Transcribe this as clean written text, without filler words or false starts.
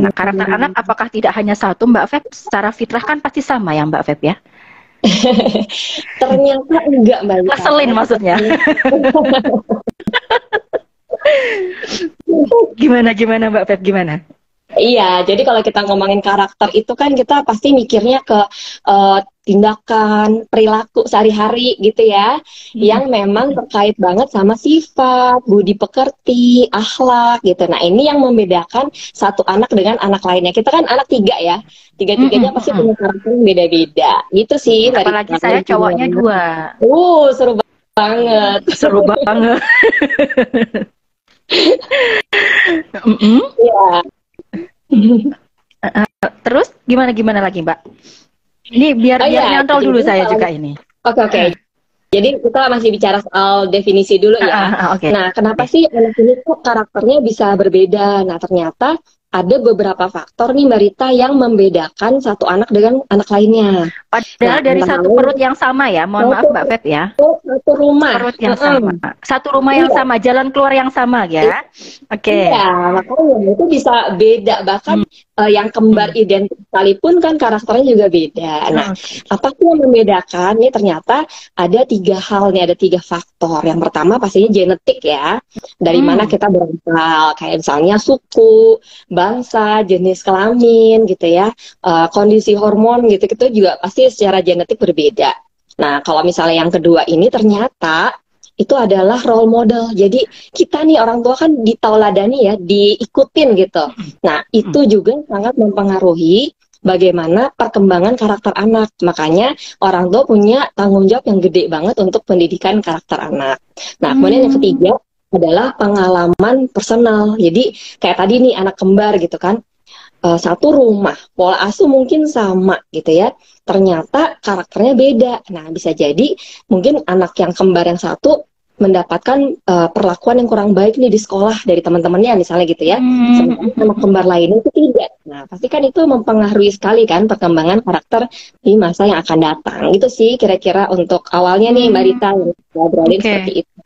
Nah, karakter anak apakah tidak hanya satu, Mbak Feb? Secara fitrah kan pasti sama ya, Mbak Feb ya? Ternyata enggak, Mbak Lita. Keselin maksudnya. Gimana Mbak Feb, gimana? Iya, jadi kalau kita ngomongin karakter itu kan kita pasti mikirnya ke tindakan, perilaku sehari-hari gitu ya, yang memang terkait banget sama sifat, budi pekerti, akhlak gitu. Nah, ini yang membedakan satu anak dengan anak lainnya. Kita kan anak tiga ya, tiga-tiganya pasti punya karakter beda-beda gitu sih. Apalagi dari saya cowoknya dua. Seru banget. Seru banget. Iya. Terus gimana lagi, Mbak? Ini biar nyantol dulu saya juga ini. Oke. Jadi kita masih bicara soal definisi dulu ya. Nah, kenapa sih anak ini kok karakternya bisa berbeda? Nah, ternyata ada beberapa faktor nih, Mbak Rita, yang membedakan satu anak dengan anak lainnya. Padahal dari satu perut yang sama ya, mohon maaf Mbak Feb ya. Satu rumah. Perut yang sama. Satu rumah yang sama, jalan keluar yang sama ya. Oke. Iya, makanya itu bisa beda. Bahkan yang kembar identik sekalipun kan karakternya juga beda. Nah, apa sih yang membedakan? Ini ternyata ada tiga hal nih, ada tiga faktor. Yang pertama pastinya genetik ya. Dari mana kita berasal, kayak misalnya suku, bangsa, jenis kelamin gitu ya, kondisi hormon gitu juga pasti secara genetik berbeda. Nah, kalau misalnya yang kedua ini ternyata itu adalah role model. Jadi kita nih orang tua kan ditauladani ya, diikutin gitu. Nah, itu juga sangat mempengaruhi bagaimana perkembangan karakter anak. Makanya orang tua punya tanggung jawab yang gede banget untuk pendidikan karakter anak. Nah, kemudian yang ketiga adalah pengalaman personal. Jadi kayak tadi nih anak kembar gitu kan, satu rumah, pola asuh mungkin sama gitu ya, ternyata karakternya beda. Nah, bisa jadi mungkin anak yang kembar yang satu mendapatkan perlakuan yang kurang baik nih di sekolah dari teman-temannya misalnya gitu ya, sementara anak kembar lainnya itu tidak. Nah, pasti kan itu mempengaruhi sekali kan perkembangan karakter di masa yang akan datang. Gitu sih kira-kira untuk awalnya nih, Mbak Rita, ngobrolin seperti itu.